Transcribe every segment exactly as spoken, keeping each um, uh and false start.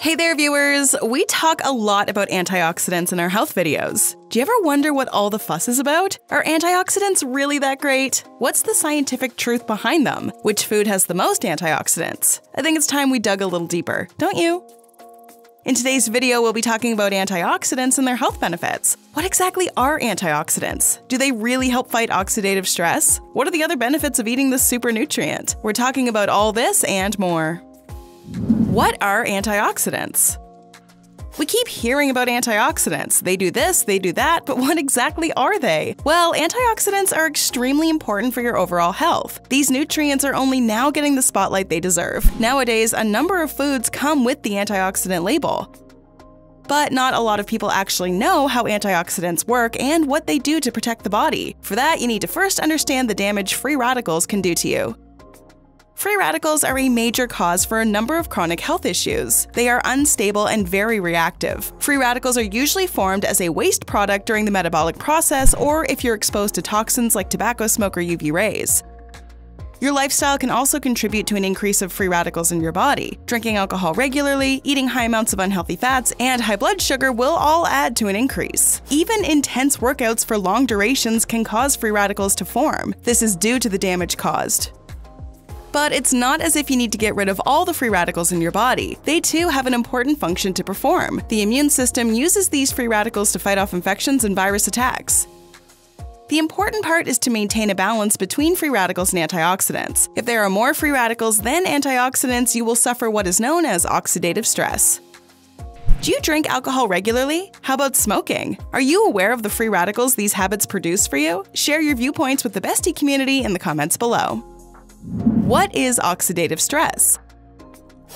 Hey there, viewers! We talk a lot about antioxidants in our health videos. Do you ever wonder what all the fuss is about? Are antioxidants really that great? What's the scientific truth behind them? Which food has the most antioxidants? I think it's time we dug a little deeper, don't you? In today's video, we'll be talking about antioxidants and their health benefits. What exactly are antioxidants? Do they really help fight oxidative stress? What are the other benefits of eating this super nutrient? We're talking about all this and more. What are antioxidants? We keep hearing about antioxidants. They do this, they do that, but what exactly are they? Well, antioxidants are extremely important for your overall health. These nutrients are only now getting the spotlight they deserve. Nowadays, a number of foods come with the antioxidant label. But not a lot of people actually know how antioxidants work and what they do to protect the body. For that, you need to first understand the damage free radicals can do to you. Free radicals are a major cause for a number of chronic health issues. They are unstable and very reactive. Free radicals are usually formed as a waste product during the metabolic process or if you're exposed to toxins like tobacco smoke or U V rays. Your lifestyle can also contribute to an increase of free radicals in your body. Drinking alcohol regularly, eating high amounts of unhealthy fats, and high blood sugar will all add to an increase. Even intense workouts for long durations can cause free radicals to form. This is due to the damage caused. But it's not as if you need to get rid of all the free radicals in your body. They too have an important function to perform. The immune system uses these free radicals to fight off infections and virus attacks. The important part is to maintain a balance between free radicals and antioxidants. If there are more free radicals than antioxidants, you will suffer what is known as oxidative stress. Do you drink alcohol regularly? How about smoking? Are you aware of the free radicals these habits produce for you? Share your viewpoints with the Bestie community in the comments below. What is oxidative stress?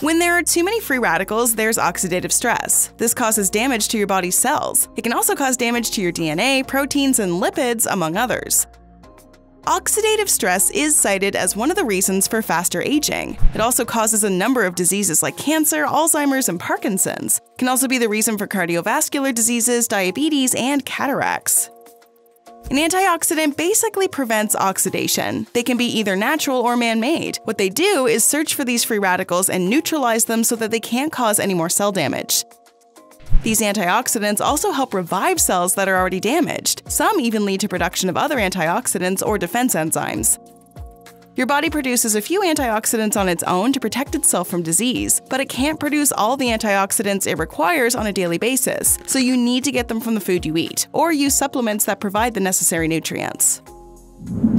When there are too many free radicals, there's oxidative stress. This causes damage to your body's cells. It can also cause damage to your D N A, proteins, and lipids, among others. Oxidative stress is cited as one of the reasons for faster aging. It also causes a number of diseases like cancer, Alzheimer's, and Parkinson's. It can also be the reason for cardiovascular diseases, diabetes, and cataracts. An antioxidant basically prevents oxidation. They can be either natural or man-made. What they do is search for these free radicals and neutralize them so that they can't cause any more cell damage. These antioxidants also help revive cells that are already damaged. Some even lead to production of other antioxidants or defense enzymes. Your body produces a few antioxidants on its own to protect itself from disease, but it can't produce all the antioxidants it requires on a daily basis, so you need to get them from the food you eat, or use supplements that provide the necessary nutrients.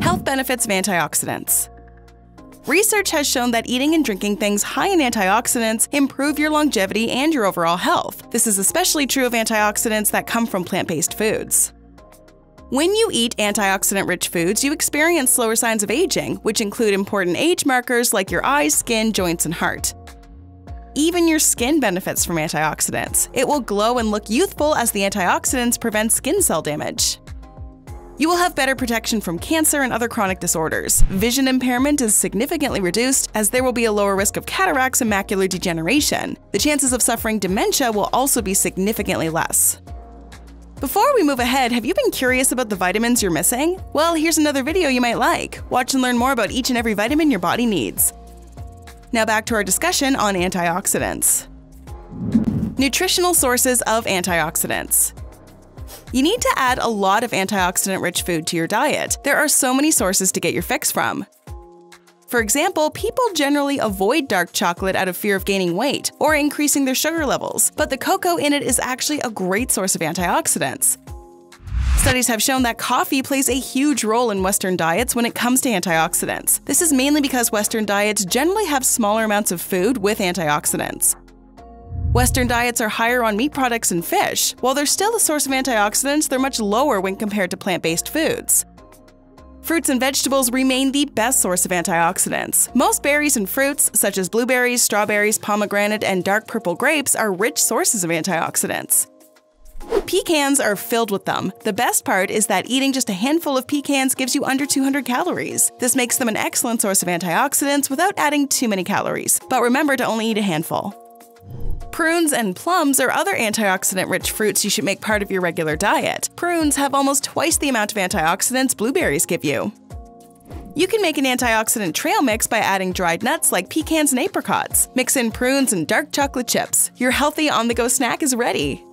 Health benefits of antioxidants. Research has shown that eating and drinking things high in antioxidants improve your longevity and your overall health. This is especially true of antioxidants that come from plant-based foods. When you eat antioxidant-rich foods, you experience slower signs of aging, which include important age markers like your eyes, skin, joints, and heart. Even your skin benefits from antioxidants. It will glow and look youthful as the antioxidants prevent skin cell damage. You will have better protection from cancer and other chronic disorders. Vision impairment is significantly reduced as there will be a lower risk of cataracts and macular degeneration. The chances of suffering dementia will also be significantly less. Before we move ahead, have you been curious about the vitamins you're missing? Well, here's another video you might like. Watch and learn more about each and every vitamin your body needs. Now back to our discussion on antioxidants. Nutritional sources of antioxidants. You need to add a lot of antioxidant-rich food to your diet. There are so many sources to get your fix from. For example, people generally avoid dark chocolate out of fear of gaining weight or increasing their sugar levels, but the cocoa in it is actually a great source of antioxidants. Studies have shown that coffee plays a huge role in Western diets when it comes to antioxidants. This is mainly because Western diets generally have smaller amounts of food with antioxidants. Western diets are higher on meat products and fish. While they're still a source of antioxidants, they're much lower when compared to plant-based foods. Fruits and vegetables remain the best source of antioxidants. Most berries and fruits, such as blueberries, strawberries, pomegranate, and dark purple grapes, are rich sources of antioxidants. Pecans are filled with them. The best part is that eating just a handful of pecans gives you under two hundred calories. This makes them an excellent source of antioxidants without adding too many calories. But remember to only eat a handful. Prunes and plums are other antioxidant-rich fruits you should make part of your regular diet. Prunes have almost twice the amount of antioxidants blueberries give you. You can make an antioxidant trail mix by adding dried nuts like pecans and apricots. Mix in prunes and dark chocolate chips. Your healthy on-the-go snack is ready.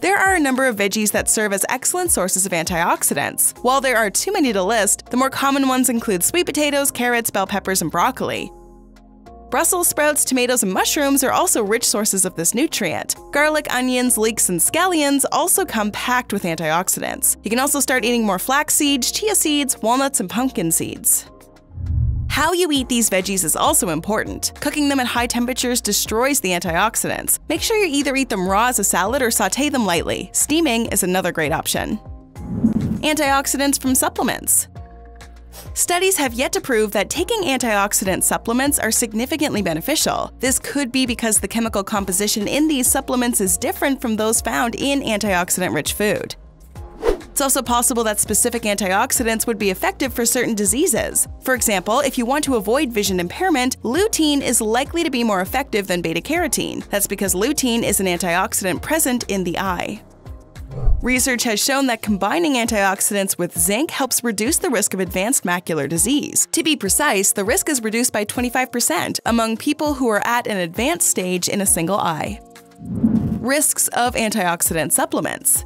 There are a number of veggies that serve as excellent sources of antioxidants. While there are too many to list, the more common ones include sweet potatoes, carrots, bell peppers, and broccoli. Brussels sprouts, tomatoes, and mushrooms are also rich sources of this nutrient. Garlic, onions, leeks, and scallions also come packed with antioxidants. You can also start eating more flax seeds, chia seeds, walnuts, and pumpkin seeds. How you eat these veggies is also important. Cooking them at high temperatures destroys the antioxidants. Make sure you either eat them raw as a salad or sauté them lightly. Steaming is another great option. Antioxidants from supplements. Studies have yet to prove that taking antioxidant supplements are significantly beneficial. This could be because the chemical composition in these supplements is different from those found in antioxidant-rich food. It's also possible that specific antioxidants would be effective for certain diseases. For example, if you want to avoid vision impairment, lutein is likely to be more effective than beta-carotene. That's because lutein is an antioxidant present in the eye. Research has shown that combining antioxidants with zinc helps reduce the risk of advanced macular disease. To be precise, the risk is reduced by twenty-five percent among people who are at an advanced stage in a single eye. Risks of antioxidant supplements.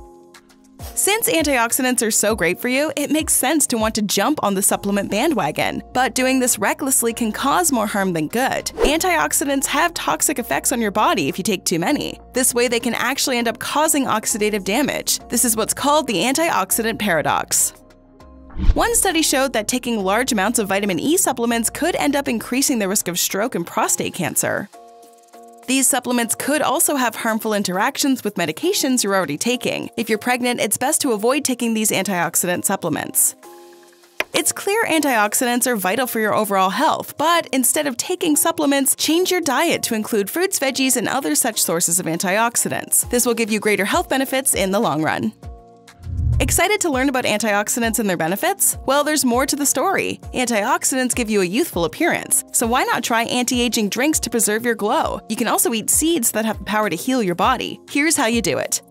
Since antioxidants are so great for you, it makes sense to want to jump on the supplement bandwagon. But doing this recklessly can cause more harm than good. Antioxidants have toxic effects on your body if you take too many. This way, they can actually end up causing oxidative damage. This is what's called the antioxidant paradox. One study showed that taking large amounts of vitamin E supplements could end up increasing the risk of stroke and prostate cancer. These supplements could also have harmful interactions with medications you're already taking. If you're pregnant, it's best to avoid taking these antioxidant supplements. It's clear antioxidants are vital for your overall health, but instead of taking supplements, change your diet to include fruits, veggies, and other such sources of antioxidants. This will give you greater health benefits in the long run. Excited to learn about antioxidants and their benefits? Well, there's more to the story. Antioxidants give you a youthful appearance, so why not try anti-aging drinks to preserve your glow? You can also eat seeds that have the power to heal your body. Here's how you do it.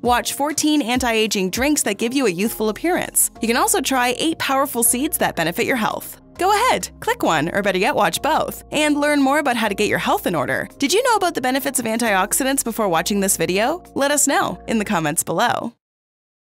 Watch fourteen anti-aging drinks that give you a youthful appearance. You can also try eight powerful seeds that benefit your health. Go ahead, click one, or better yet, watch both, and learn more about how to get your health in order. Did you know about the benefits of antioxidants before watching this video? Let us know in the comments below.